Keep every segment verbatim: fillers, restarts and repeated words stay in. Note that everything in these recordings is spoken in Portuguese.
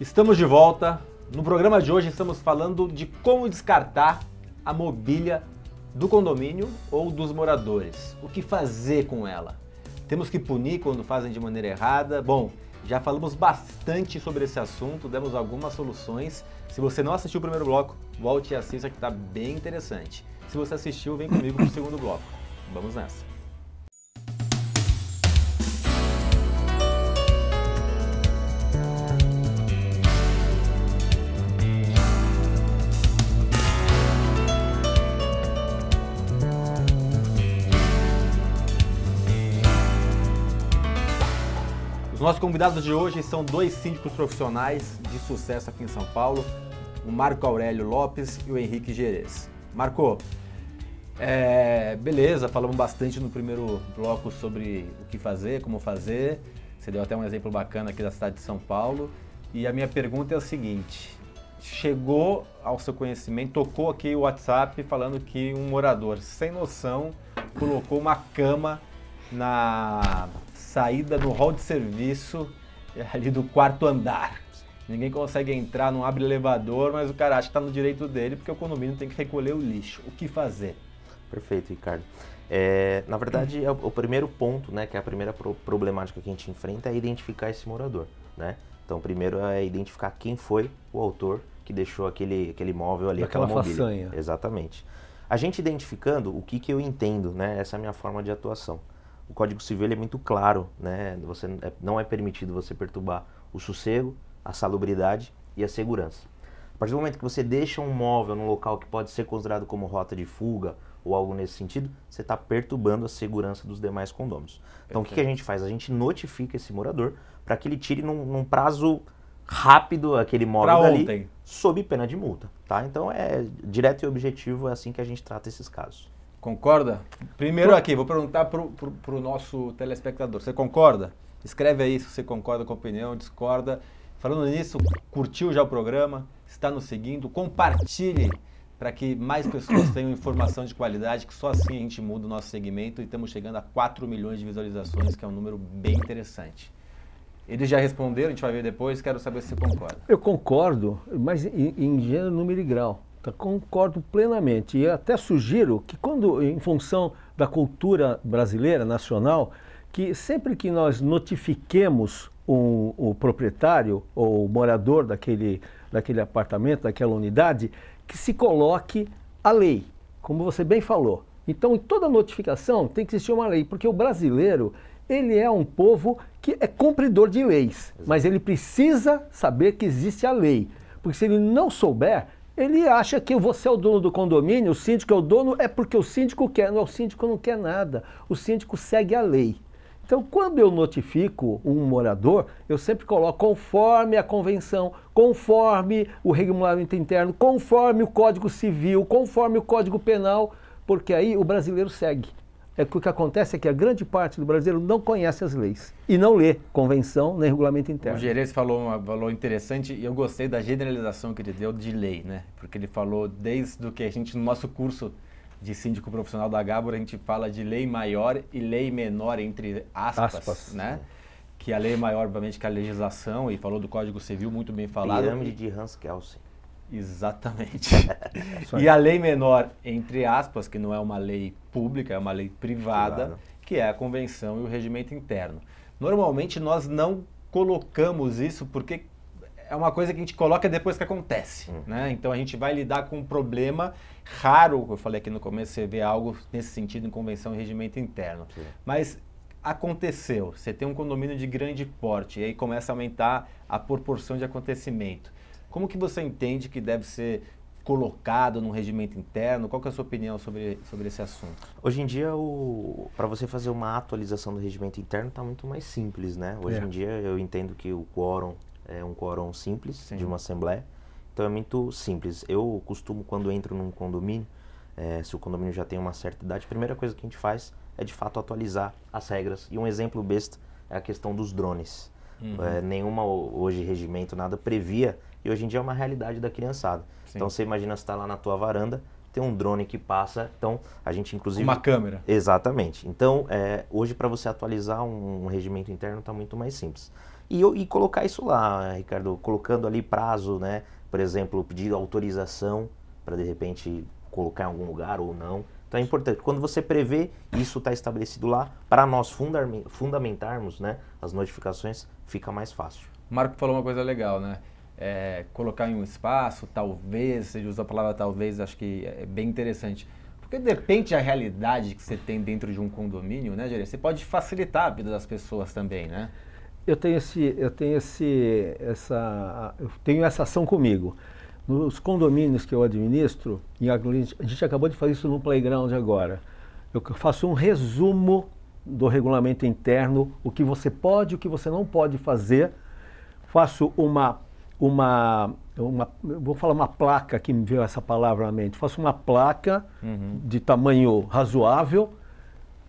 Estamos de volta. No programa de hoje estamos falando de como descartar a mobília do condomínio ou dos moradores. O que fazer com ela? Temos que punir quando fazem de maneira errada? Bom, já falamos bastante sobre esse assunto, demos algumas soluções. Se você não assistiu o primeiro bloco, volte e assista que está bem interessante. Se você assistiu, vem comigo para o segundo bloco. Vamos nessa. Nossos convidados de hoje são dois síndicos profissionais de sucesso aqui em São Paulo, o Marco Aurélio Lopes e o Henrique Jerez. Marco, é, beleza, falamos bastante no primeiro bloco sobre o que fazer, como fazer, você deu até um exemplo bacana aqui da cidade de São Paulo, e a minha pergunta é a seguinte, chegou ao seu conhecimento, tocou aqui o WhatsApp falando que um morador sem noção colocou uma cama na saída do hall de serviço ali do quarto andar. Ninguém consegue entrar, não abre elevador, mas o cara acha que está no direito dele porque o condomínio tem que recolher o lixo. O que fazer? Perfeito, Ricardo. É, na verdade, é o, o primeiro ponto, né, que é a primeira pro problemática que a gente enfrenta é identificar esse morador, né? Então, primeiro é identificar quem foi o autor que deixou aquele, aquele imóvel ali. Aquela façanha. Exatamente. A gente identificando o que, que eu entendo, né? Essa é a minha forma de atuação. O Código Civil ele é muito claro, né? Você, não é permitido você perturbar o sossego, a salubridade e a segurança. A partir do momento que você deixa um móvel num local que pode ser considerado como rota de fuga ou algo nesse sentido, você está perturbando a segurança dos demais condôminos. Então o que, que a gente faz? A gente notifica esse morador para que ele tire num, num prazo rápido aquele móvel dali, sob pena de multa. Tá? Então é direto e objetivo, é assim que a gente trata esses casos. Concorda? Primeiro aqui, vou perguntar para o nosso telespectador. Você concorda? Escreve aí se você concorda com a opinião, discorda. Falando nisso, curtiu já o programa? Está nos seguindo? Compartilhe para que mais pessoas tenham informação de qualidade, que só assim a gente muda o nosso segmento e estamos chegando a quatro milhões de visualizações, que é um número bem interessante. Eles já responderam, a gente vai ver depois, quero saber se você concorda. Eu concordo, mas em, em gênero, número e grau. Concordo plenamente e até sugiro que quando, em função da cultura brasileira, nacional, que sempre que nós notifiquemos um, o proprietário ou o morador daquele, daquele apartamento, daquela unidade, que se coloque a lei, como você bem falou. Então, em toda notificação tem que existir uma lei, porque o brasileiro, ele é um povo que é cumpridor de leis, mas ele precisa saber que existe a lei, porque se ele não souber, ele acha que você é o dono do condomínio, o síndico é o dono, é porque o síndico quer. Não, o síndico não quer nada. O síndico segue a lei. Então, quando eu notifico um morador, eu sempre coloco conforme a convenção, conforme o regulamento interno, conforme o Código Civil, conforme o Código Penal, porque aí o brasileiro segue. É que o que acontece é que a grande parte do brasileiro não conhece as leis e não lê convenção nem regulamento interno. O Jerez falou um valor interessante e eu gostei da generalização que ele deu de lei, né? Porque ele falou desde o que a gente, no nosso curso de síndico profissional da Gábor, a gente fala de lei maior e lei menor, entre aspas, aspas né? Sim. Que a lei maior, obviamente, que a legislação, e falou do Código Civil, muito bem falado. Pirâmide de Hans Kelsen. Exatamente. E a lei menor, entre aspas, que não é uma lei pública, é uma lei privada, privada, que é a convenção e o regimento interno. Normalmente nós não colocamos isso porque é uma coisa que a gente coloca depois que acontece, hum. né? Então a gente vai lidar com um problema raro, eu falei aqui no começo, você vê algo nesse sentido em convenção e regimento interno. Sim. Mas aconteceu, você tem um condomínio de grande porte e aí começa a aumentar a proporção de acontecimento. Como que você entende que deve ser colocado num regimento interno? Qual que é a sua opinião sobre, sobre esse assunto? Hoje em dia, para você fazer uma atualização do regimento interno está muito mais simples, né? Hoje é. em dia eu entendo que o quórum é um quórum simples, Sim. de uma assembleia, então é muito simples. Eu costumo, quando entro num condomínio, é, se o condomínio já tem uma certa idade, a primeira coisa que a gente faz é de fato atualizar as regras. E um exemplo besta é a questão dos drones. Uhum. É, nenhuma hoje regimento, nada previa. E hoje em dia é uma realidade da criançada. Sim. Então você imagina, você está lá na tua varanda, tem um drone que passa, então a gente inclusive... Uma câmera. Exatamente. Então é, hoje para você atualizar um, um regimento interno está muito mais simples. e, e colocar isso lá, Ricardo, colocando ali prazo, né? Por exemplo, pedir autorização para, de repente, colocar em algum lugar ou não. Então é importante, quando você prevê, isso está estabelecido lá, para nós fundamentarmos, né, as notificações, fica mais fácil. Marco falou uma coisa legal, né? É, colocar em um espaço, talvez, ele usa a palavra talvez, acho que é bem interessante. Porque depende da realidade que você tem dentro de um condomínio, né, Jerez? Você pode facilitar a vida das pessoas também, né? Eu tenho, esse, eu tenho, esse, essa, eu tenho essa ação comigo. Nos condomínios que eu administro, e a gente acabou de fazer isso no playground agora, eu faço um resumo do regulamento interno, o que você pode e o que você não pode fazer. Faço uma, uma, uma, vou falar uma placa, que me veio essa palavra na mente, faço uma placa uhum. de tamanho razoável,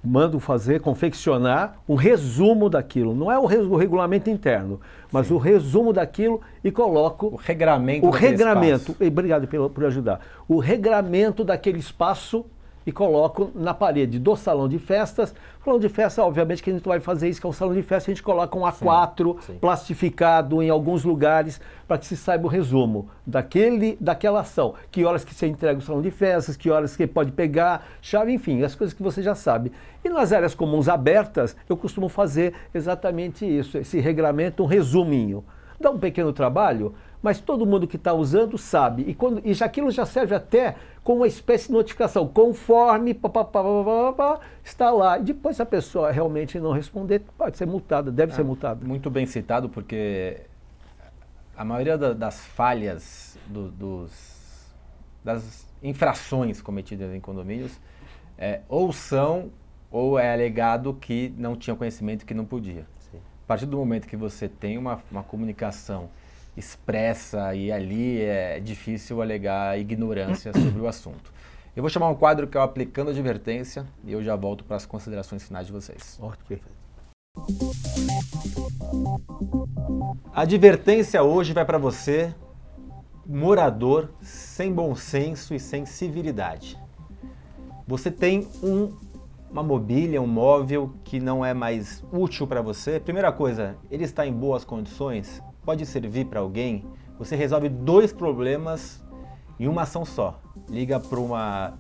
mando fazer, confeccionar um resumo daquilo. Não é o, res, o regulamento interno, mas Sim. o resumo daquilo e coloco... O regramento. O regramento. E obrigado pelo, por ajudar. O regramento daquele espaço e coloco na parede do salão de festas. Salão de festa, obviamente, que a gente vai fazer isso, que é um salão de festa, a gente coloca um A quatro Sim. Sim. plastificado em alguns lugares para que se saiba o resumo daquele, daquela ação. Que horas que você entrega o salão de festas, que horas que pode pegar, chave, enfim, as coisas que você já sabe. E nas áreas comuns abertas, eu costumo fazer exatamente isso, esse regramento, um resuminho. Dá um pequeno trabalho, mas todo mundo que está usando sabe. E, quando, e já aquilo já serve até com uma espécie de notificação, conforme pá, pá, pá, pá, pá, pá, está lá. E depois, se a pessoa realmente não responder, pode ser multada, deve é, ser multada. Muito bem citado, porque a maioria da, das falhas, do, dos, das infrações cometidas em condomínios, é, ou são, ou é alegado que não tinha conhecimento, que não podia. Sim. A partir do momento que você tem uma, uma comunicação expressa, e ali é difícil alegar ignorância sobre o assunto. Eu vou chamar um quadro que é o Aplicando Advertência, e eu já volto para as considerações finais de vocês. Okay. A advertência hoje vai para você, morador sem bom senso e sem civilidade. Você tem um, uma mobília, um móvel que não é mais útil para você. Primeira coisa, ele está em boas condições? Pode servir para alguém? Você resolve dois problemas em uma ação só. Liga para uma,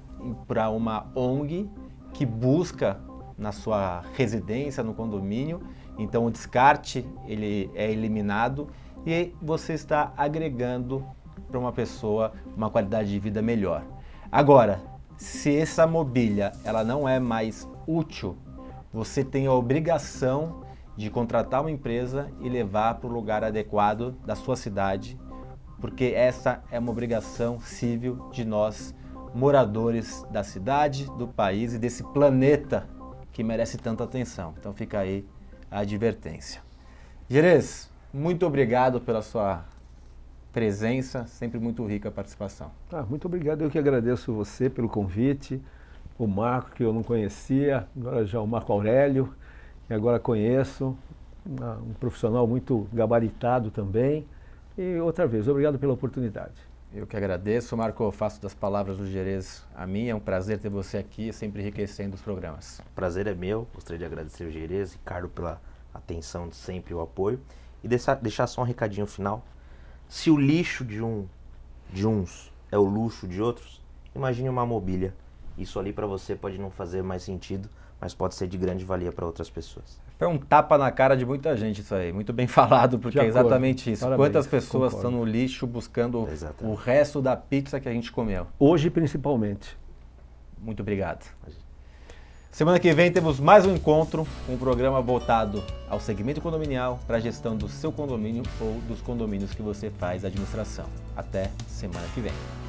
para uma O N G que busca na sua residência, no condomínio, então o descarte ele é eliminado e você está agregando para uma pessoa uma qualidade de vida melhor. Agora, se essa mobília ela não é mais útil, você tem a obrigação de contratar uma empresa e levar para o lugar adequado da sua cidade, porque essa é uma obrigação civil de nós, moradores da cidade, do país e desse planeta que merece tanta atenção. Então fica aí a advertência. Jerez, muito obrigado pela sua presença, sempre muito rica a participação. Ah, muito obrigado, eu que agradeço você pelo convite, o Marco que eu não conhecia, agora já o Marco Aurélio, que agora conheço, um profissional muito gabaritado também. E outra vez, obrigado pela oportunidade. Eu que agradeço, Marco, eu faço das palavras do Jerez a minha. É um prazer ter você aqui, sempre enriquecendo os programas. O prazer é meu, gostaria de agradecer o Jerez e Ricardo pela atenção de sempre e o apoio. E deixar, deixar só um recadinho final. Se o lixo de, um, de uns é o luxo de outros, imagine uma mobília. Isso ali para você pode não fazer mais sentido, mas pode ser de grande valia para outras pessoas. Foi um tapa na cara de muita gente isso aí, muito bem falado, porque é exatamente isso. Parabéns. Quantas pessoas Concordo. estão no lixo buscando exatamente. o resto da pizza que a gente comeu. Hoje, principalmente. Muito obrigado. Semana que vem temos mais um encontro, um programa voltado ao segmento condominial para a gestão do seu condomínio ou dos condomínios que você faz administração. Até semana que vem.